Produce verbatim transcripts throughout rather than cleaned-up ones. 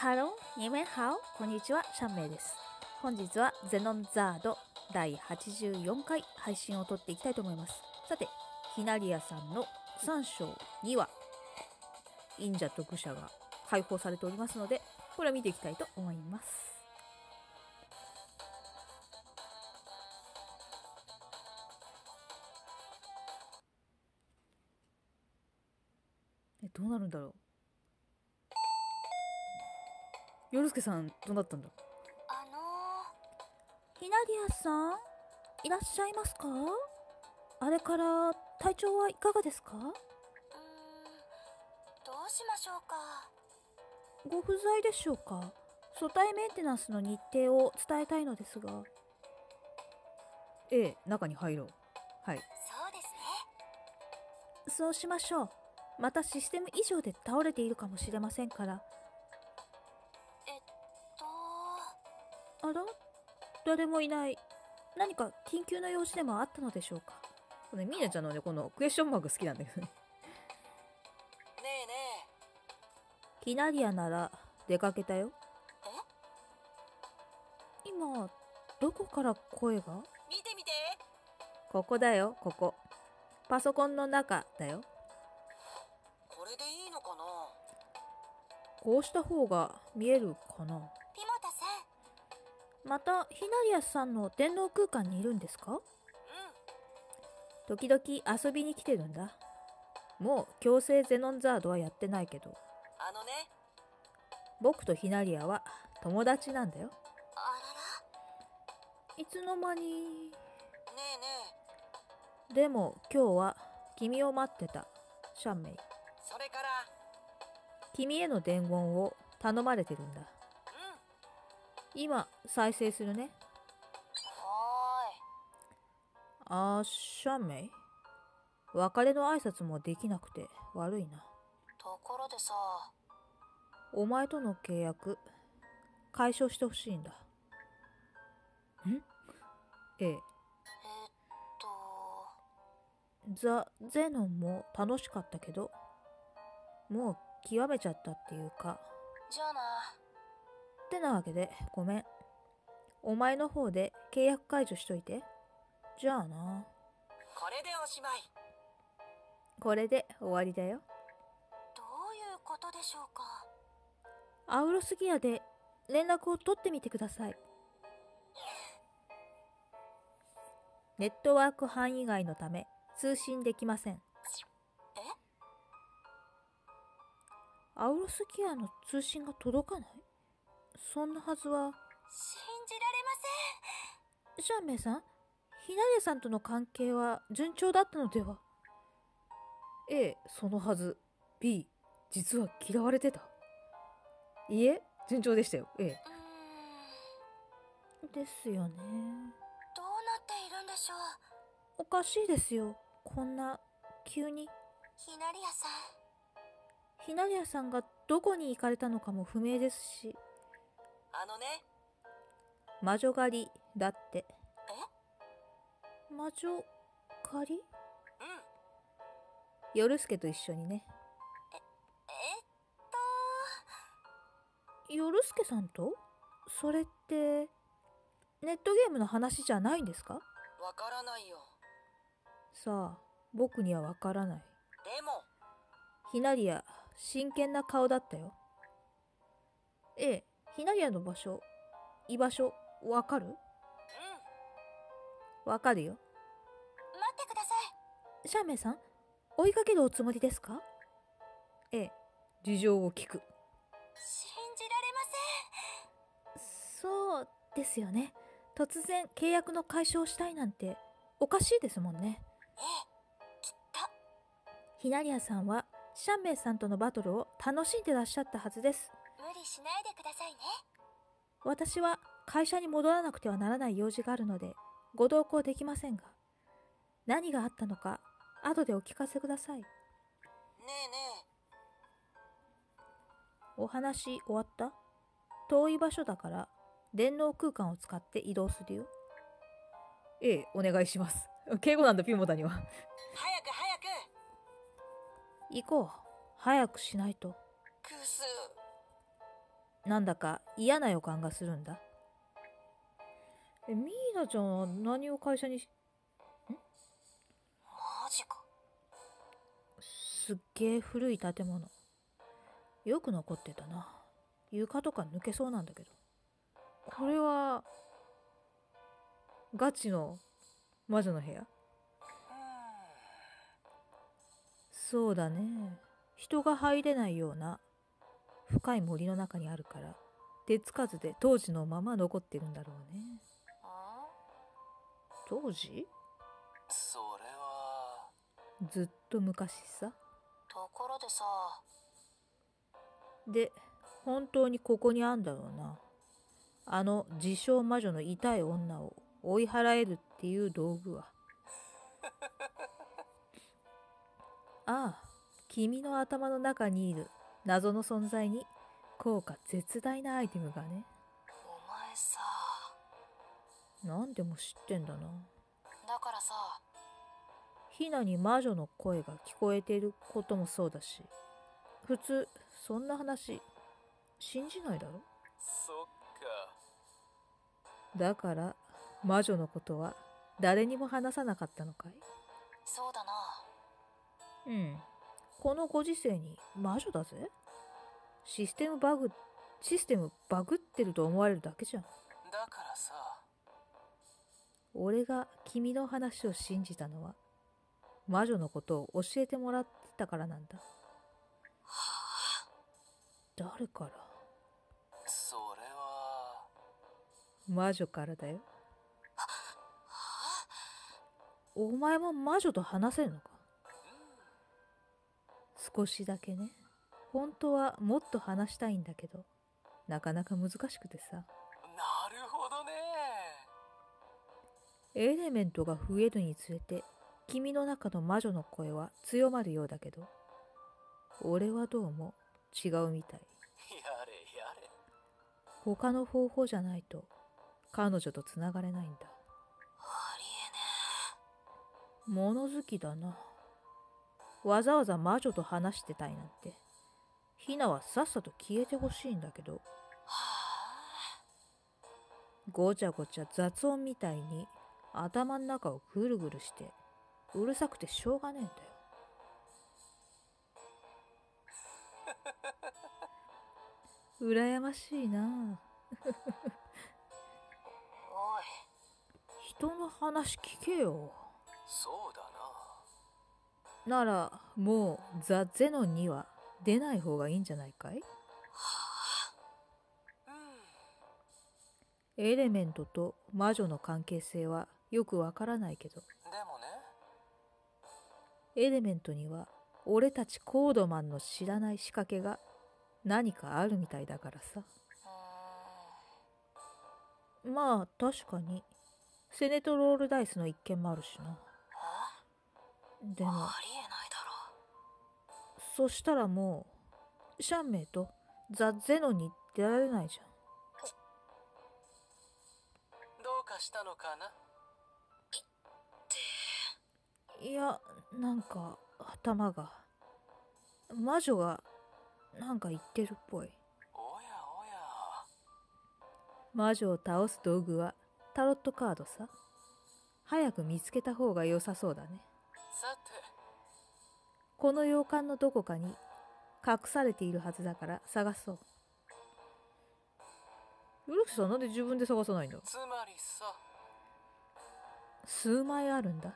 ハロー、你们好、こんにちは、シャンメイです。本日はゼノンザードだいはちじゅうよんかい配信を撮っていきたいと思います。さて、ヒナリアさんのさんしょうにわ、忍者と愚者が解放されておりますので、これは見ていきたいと思います。え、どうなるんだろう。ヨルスケさん、どうなったんだ。あのー、ひなりやさん、いらっしゃいますか？あれから体調はいかがですか？うーん、どうしましょうか。ご不在でしょうか。組対メンテナンスの日程を伝えたいのですが。ええ、中に入ろう。はい。そうですね。そうしましょう。またシステム異常で倒れているかもしれませんから。あら、誰もいない。何か緊急な用事でもあったのでしょうか。これミーナちゃんのね、このクエスチョンマーク好きなんだけどね。ねえねえ。キナリアなら出かけたよ。え？今、どこから声が？見て見て。ここだよ、ここ。パソコンの中だよ。これでいいのかな？こうした方が見えるかな。またヒナリアさんの電脳空間にいるんですか？うん。時々遊びに来てるんだ。もう強制ゼノンザードはやってないけど。あのね。僕とヒナリアは友達なんだよ。あらら。いつの間に。ねえねえ。でも今日は君を待ってた、シャンメイ。それから。君への伝言を頼まれてるんだ。今、再生するね。はーい。あー、シャンメイ？別れの挨拶もできなくて悪いな。ところでさ。お前との契約、解消してほしいんだ。ん？ええ。えっと。ザ・ゼノンも楽しかったけど、もう極めちゃったっていうか。じゃあな。ってなわけで、ごめん。お前の方で契約解除しといて。じゃあな。これでおしまい。これで終わりだよ。どういうことでしょうか。アウロスギアで連絡を取ってみてください。ネットワーク範囲外のため通信できません。え？アウロスギアの通信が届かない？そんなはずは。信じられません。シャンメイさん、ヒナリアさんとの関係は順調だったのでは。 A、そのはず。 B、実は嫌われてた。いえ、順調でしたよ。 A ですよね。どうなっているんでしょう。おかしいですよ、こんな急に。ヒナリアさんヒナリアさんがどこに行かれたのかも不明ですし。あのね、魔女狩りだって。え？魔女狩り？うん。ヨルスケと一緒にね。ええっとヨルスケさんと？それってネットゲームの話じゃないんですか？わからないよ。さあ、僕にはわからない。でもヒナリア、真剣な顔だったよ。ええ、ヒナリアの場所、居場所、わかる？うん。わかるよ。待ってください。シャンメイさん、追いかけるおつもりですか？ええ、事情を聞く。信じられません。そうですよね。突然契約の解消をしたいなんておかしいですもんね。ええ、きっと。ヒナリアさんはシャンメイさんとのバトルを楽しんでらっしゃったはずです。無理しないでくださいね。私は会社に戻らなくてはならない用事があるのでご同行できませんが、何があったのか後でお聞かせください。ねえねえ。お話終わった？遠い場所だから電脳空間を使って移動するよ。ええ、お願いします。敬語なんだ、ピモタには。早く早く行こう。早くしないと。くす。なんだか嫌な予感がするんだ。え、ミーナちゃんは何を会社にし、ん？マジか。すっげえ古い建物。よく残ってたな。床とか抜けそうなんだけど。これはガチの魔女の部屋？そうだね。人が入れないような深い森の中にあるから、手つかずで当時のまま残ってるんだろうね。当時？それはずっと昔さ。ところでさ、で本当にここにあんだろうな、あの自称魔女の痛い女を追い払えるっていう道具は。ああ、君の頭の中にいる謎の存在に効果絶大なアイテムがね。お前さ、何でも知ってんだな。だからさ、ヒナに魔女の声が聞こえていることもそうだし、普通そんな話信じないだろ。そっか。だから魔女のことは誰にも話さなかったのかい？そうだな。うん、このご時世に魔女だぜ。システムバグシステムバグってると思われるだけじゃん。だからさ、俺が君の話を信じたのは魔女のことを教えてもらってたからなんだ。はあ、誰から？それは魔女からだよ。ははあ、お前も魔女と話せるのか？少しだけね。本当はもっと話したいんだけど、なかなか難しくてさ。なるほどね。エレメントが増えるにつれて、君の中の魔女の声は強まるようだけど、俺はどうも違うみたい。やれやれ。他の方法じゃないと彼女とつながれないんだ。ありえねえ。物好きだな。わざわざ魔女と話してたいなんて、ヒナはさっさと消えてほしいんだけど、はあ、ごちゃごちゃ雑音みたいに頭の中をぐるぐるしてうるさくてしょうがねえんだよ。うらやましいな。おい、人の話聞けよ。そうだな。ならもうザ・ゼノンには出ない方がいいんじゃないかい？はあ、うん、エレメントと魔女の関係性はよくわからないけど、でもね、エレメントには俺たちコードマンの知らない仕掛けが何かあるみたいだからさ。まあ確かにセネトロールダイスの一件もあるしな。でもありえないだろう。そしたらもうシャンメイとザ・ゼノに出られないじゃん。どうかしたのかな？いっていや、なんか頭が魔女がなんか言ってるっぽい。おやおや。魔女を倒す道具はタロットカードさ。早く見つけた方が良さそうだね。さて、この洋館のどこかに隠されているはずだから探そう。ウルフさん、なんで自分で探さないんだ？つまりさ、数枚あるんだ。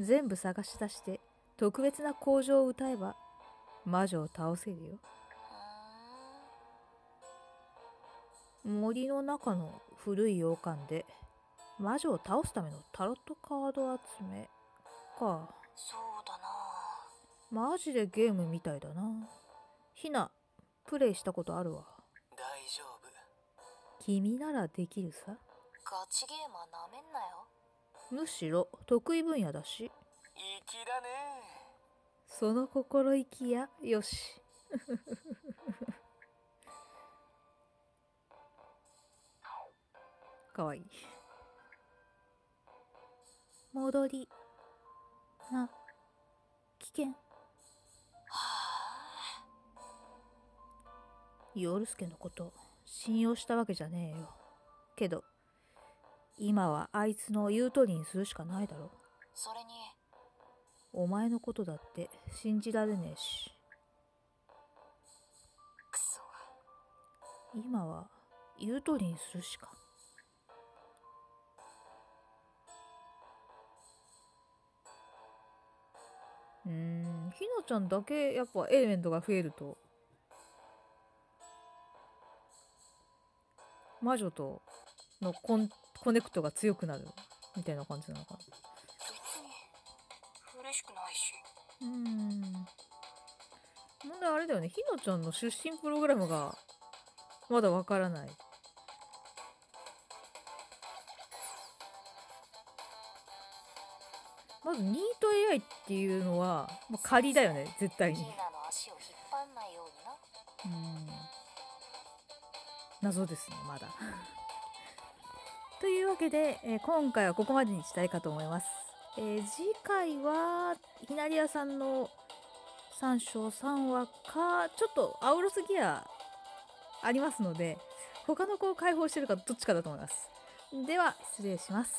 全部探し出して特別な口上を歌えば魔女を倒せるよ。森の中の古い洋館で魔女を倒すためのタロットカード集めか。そうだな。マジでゲームみたいだな。ひな、プレイしたことあるわ。大丈夫。君ならできるさ。ガチゲーマーなめんなよ。むしろ得意分野だし。粋だね。その心意気やよし。かわいい。戻り。あ、危険。はあ、夜助のこと信用したわけじゃねえよ。けど今はあいつの言う通りにするしかないだろ。それにお前のことだって信じられねえし。くそ、今は言う通りにするしか。うーん、ひなちゃんだけやっぱエレメントが増えると魔女とのコンコネクトが強くなるみたいな感じなのかな。別に嬉しくないし。うーん、問題あれだよね、ひなちゃんの出身プログラムがまだわからない。まずニート エーアイ っていうのは、まあ、仮だよね絶対に。うん、謎ですねまだ。というわけで、えー、今回はここまでにしたいかと思います。えー、次回はひなりやさんのさん章さんわか、ちょっとアウロスギアありますので他の子を解放してるかどっちかだと思います。では失礼します。